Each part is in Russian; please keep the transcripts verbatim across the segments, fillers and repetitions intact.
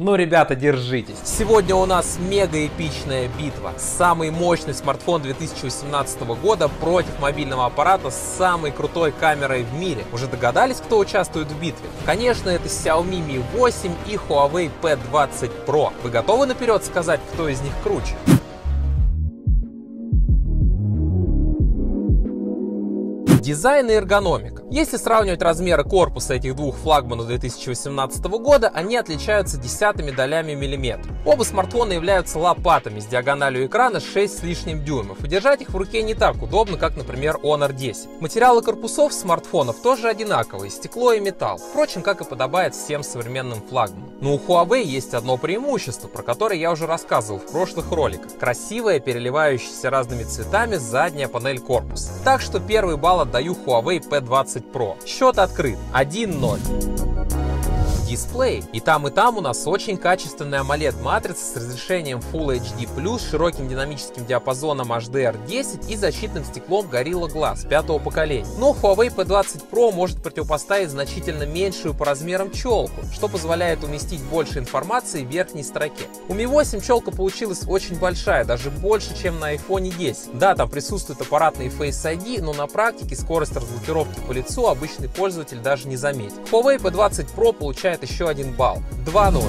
Ну, ребята, держитесь. Сегодня у нас мега эпичная битва. Самый мощный смартфон две тысячи восемнадцатого года против мобильного аппарата с самой крутой камерой в мире. Уже догадались, кто участвует в битве? Конечно, это Xiaomi ми восемь и Huawei пи двадцать про. Вы готовы наперед сказать, кто из них круче? Дизайн и эргономика. Если сравнивать размеры корпуса этих двух флагманов две тысячи восемнадцатого года, они отличаются десятыми долями миллиметра. Оба смартфона являются лопатами с диагональю экрана шесть с лишним дюймов, и держать их в руке не так удобно, как, например, Honor десять. Материалы корпусов смартфонов тоже одинаковые, стекло и металл, впрочем, как и подобает всем современным флагманам. Но у Huawei есть одно преимущество, про которое я уже рассказывал в прошлых роликах. Красивая, переливающаяся разными цветами задняя панель корпуса. Так что первый балл отдается Huawei пи двадцать про. Счет открыт. один ноль. Дисплей. И там, и там у нас очень качественная AMOLED-матрица с разрешением Full эйч ди плюс, широким динамическим диапазоном эйч ди ар десять и защитным стеклом Gorilla Glass пятого поколения. Но Huawei пи двадцать про может противопоставить значительно меньшую по размерам челку, что позволяет уместить больше информации в верхней строке. У ми восемь челка получилась очень большая, даже больше, чем на айфон десять. Да, там присутствует аппаратный Face ай ди, но на практике скорость разблокировки по лицу обычный пользователь даже не заметит. Huawei пи двадцать про получает еще один балл. два ноль.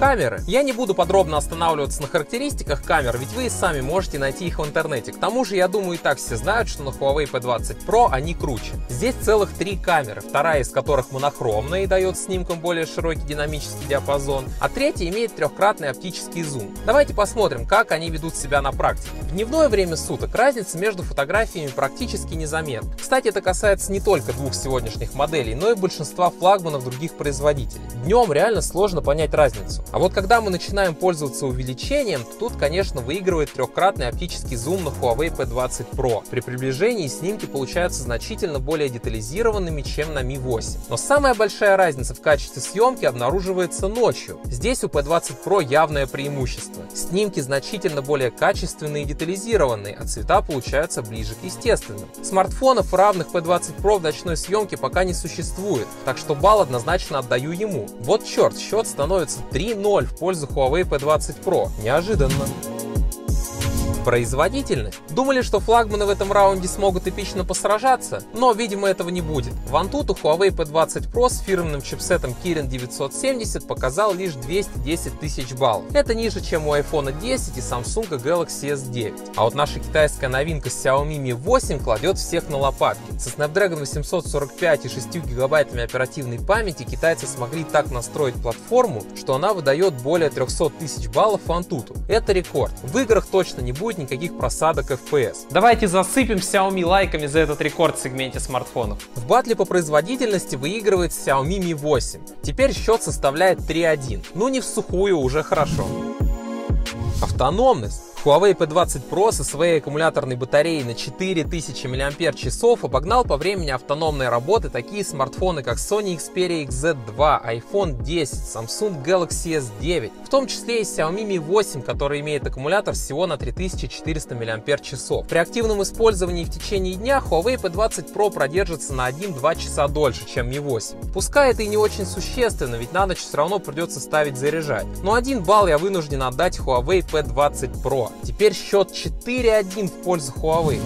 Камеры. Я не буду подробно останавливаться на характеристиках камер, ведь вы и сами можете найти их в интернете. К тому же, я думаю, и так все знают, что на Huawei пи двадцать про они круче. Здесь целых три камеры, вторая из которых монохромная и дает снимкам более широкий динамический диапазон, а третья имеет трехкратный оптический зум. Давайте посмотрим, как они ведут себя на практике. В дневное время суток разница между фотографиями практически незаметна. Кстати, это касается не только двух сегодняшних моделей, но и большинства флагманов других производителей. Днем реально сложно понять разницу. А вот когда мы начинаем пользоваться увеличением, тут, конечно, выигрывает трехкратный оптический зум на Huawei пи двадцать про. При приближении снимки получаются значительно более детализированными, чем на ми восемь. Но самая большая разница в качестве съемки обнаруживается ночью. Здесь у пи двадцать про явное преимущество. Снимки значительно более качественные и детализированные, а цвета получаются ближе к естественным. Смартфонов, равных пи двадцать про в ночной съемке, пока не существует, так что балл однозначно отдаю ему. Вот черт, счет становится три ноль в пользу Huawei пи двадцать про. Неожиданно. Производительность. Думали, что флагманы в этом раунде смогут эпично посражаться? Но, видимо, этого не будет. В Antutu Huawei пи двадцать про с фирменным чипсетом Kirin девятьсот семьдесят показал лишь двести десять тысяч баллов. Это ниже, чем у айфон десять и Samsung Galaxy эс девять. А вот наша китайская новинка Xiaomi ми восемь кладет всех на лопатки. Со Snapdragon восемьсот сорок пять и шестью гигабайтами оперативной памяти китайцы смогли так настроить платформу, что она выдает более трёхсот тысяч баллов в Antutu. Это рекорд. В играх точно не будет никаких просадок эф пи эс. Давайте засыпем Xiaomi лайками за этот рекорд в сегменте смартфонов. В батле по производительности выигрывает Xiaomi ми восемь. Теперь счет составляет три один. Ну не в сухую, уже хорошо. Автономность. Huawei пи двадцать про со своей аккумуляторной батареей на четыре тысячи миллиампер-часов обогнал по времени автономной работы такие смартфоны, как Sony Xperia икс зет два, айфон десять, Samsung Galaxy эс девять, в том числе и Xiaomi ми восемь, который имеет аккумулятор всего на три тысячи четыреста миллиампер-часов. При активном использовании в течение дня Huawei пи двадцать про продержится на один-два часа дольше, чем ми восемь. Пускай это и не очень существенно, ведь на ночь все равно придется ставить заряжать. Но один балл я вынужден отдать Huawei пи двадцать про. Теперь счет четыре один в пользу Huawei.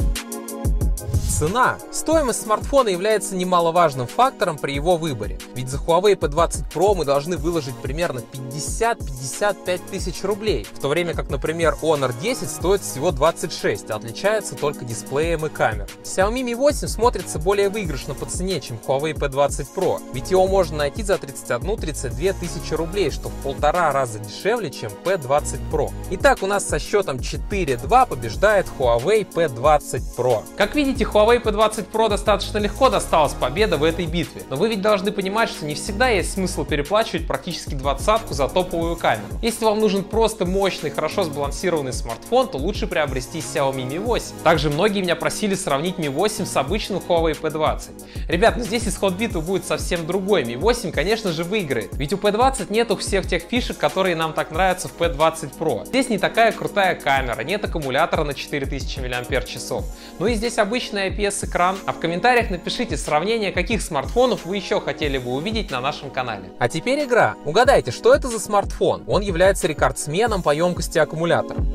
Цена. Стоимость смартфона является немаловажным фактором при его выборе, ведь за Huawei пи двадцать про мы должны выложить примерно пятьдесят-пятьдесят пять тысяч рублей, в то время как, например, Honor десять стоит всего двадцать шесть, а отличается только дисплеем и камер. Xiaomi ми восемь смотрится более выигрышно по цене, чем Huawei пи двадцать про, ведь его можно найти за тридцать одну-тридцать две тысячи рублей, что в полтора раза дешевле, чем пи двадцать про. Итак, у нас со счетом четыре два побеждает Huawei пи двадцать про. Как видите, Huawei Huawei пи двадцать про достаточно легко досталась победа в этой битве, но вы ведь должны понимать, что не всегда есть смысл переплачивать практически двадцатку за топовую камеру. Если вам нужен просто мощный, хорошо сбалансированный смартфон, то лучше приобрести Xiaomi ми восемь. Также многие меня просили сравнить ми восемь с обычным Huawei пи двадцать. Ребят, но здесь исход битвы будет совсем другой, ми восемь, конечно же, выиграет, ведь у пи двадцать нету всех тех фишек, которые нам так нравятся в пи двадцать про. Здесь не такая крутая камера, нет аккумулятора на четыре тысячи миллиампер-часов, ну и здесь обычная ай пи эс-экран, а в комментариях напишите сравнение, каких смартфонов вы еще хотели бы увидеть на нашем канале. А теперь игра. Угадайте, что это за смартфон? Он является рекордсменом по емкости аккумулятора.